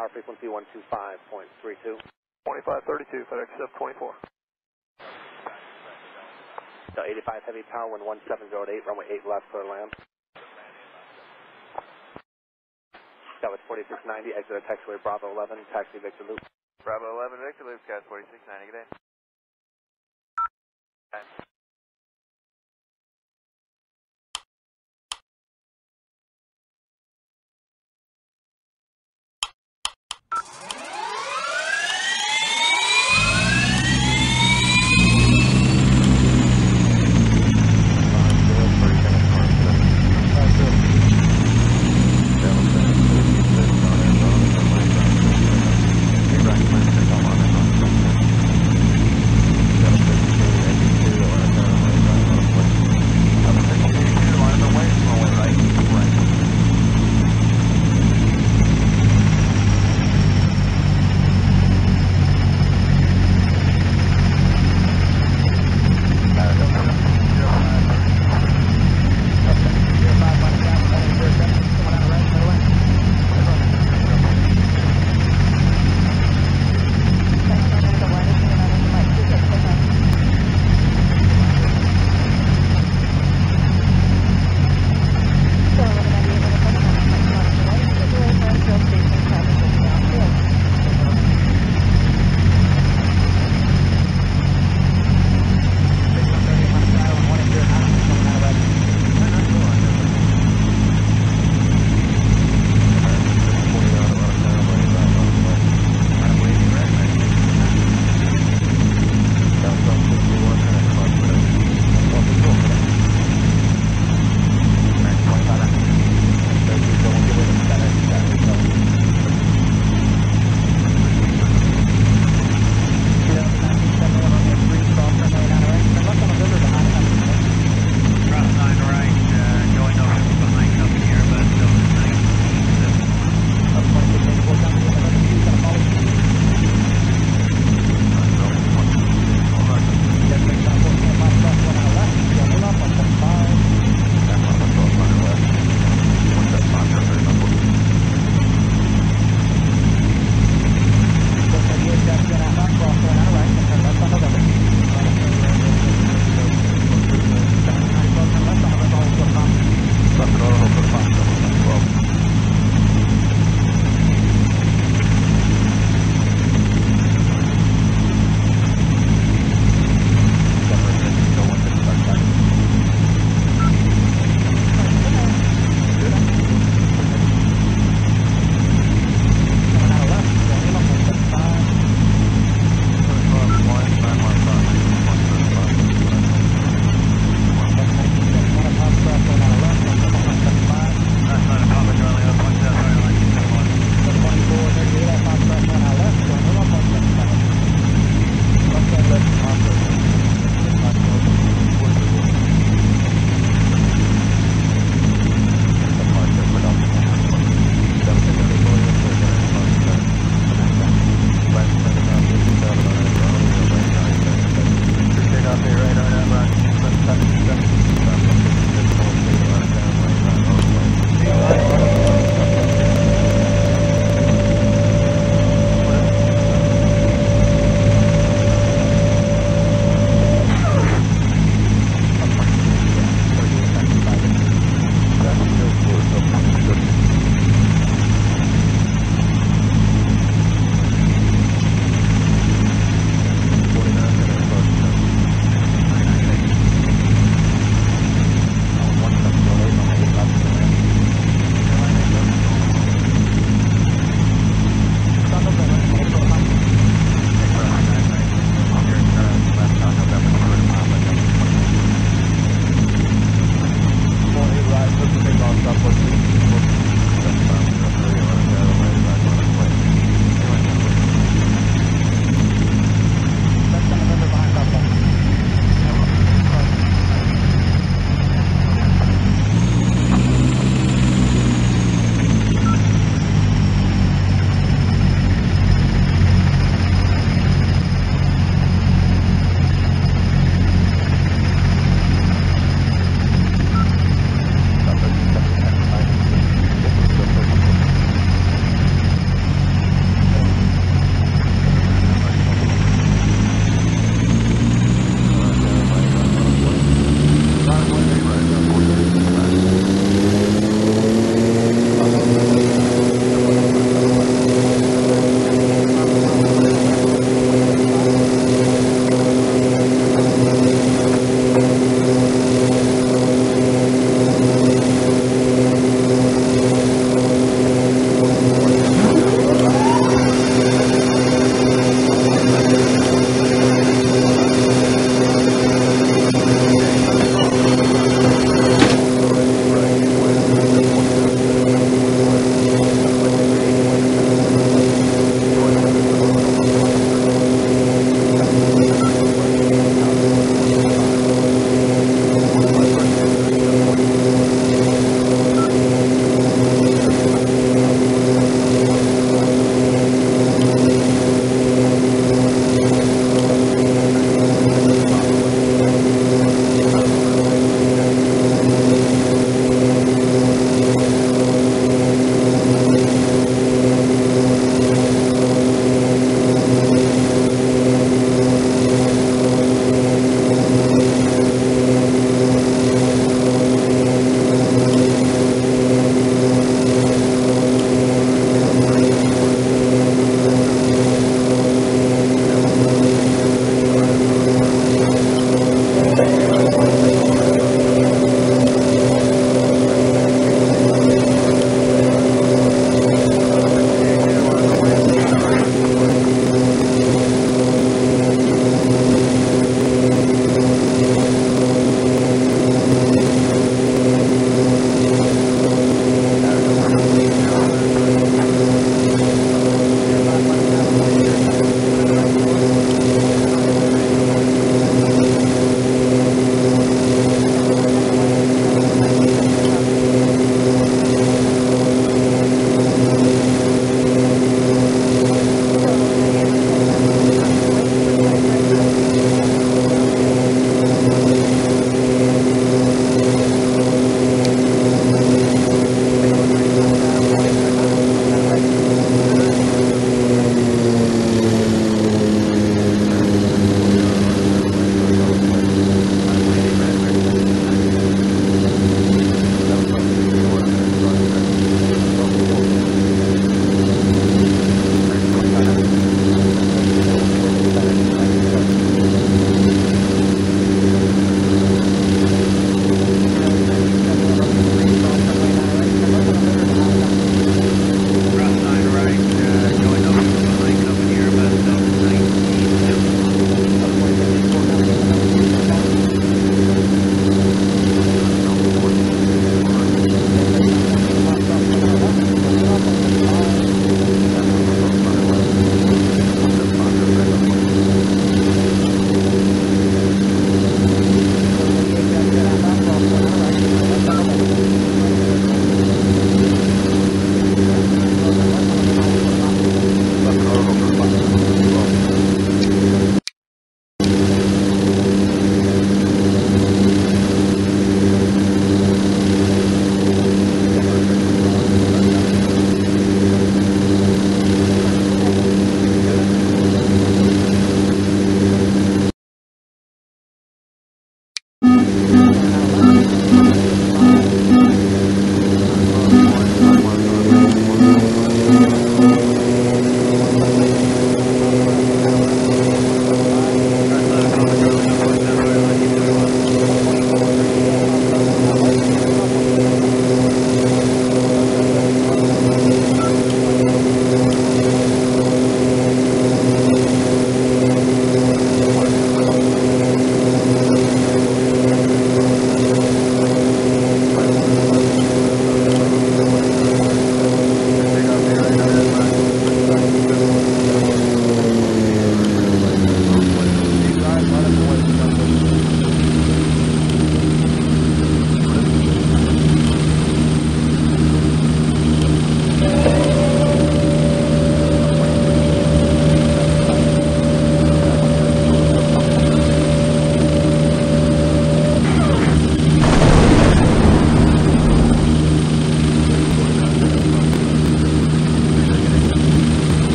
tower frequency 125.32. 2532, FedEx F24. 85 heavy power, wind 1708, runway 8 left, clear land. That was 4690, exit taxiway Bravo 11, taxi Victor Luke. Bravo 11, Victor Luke, got 4690, good day.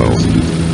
phone.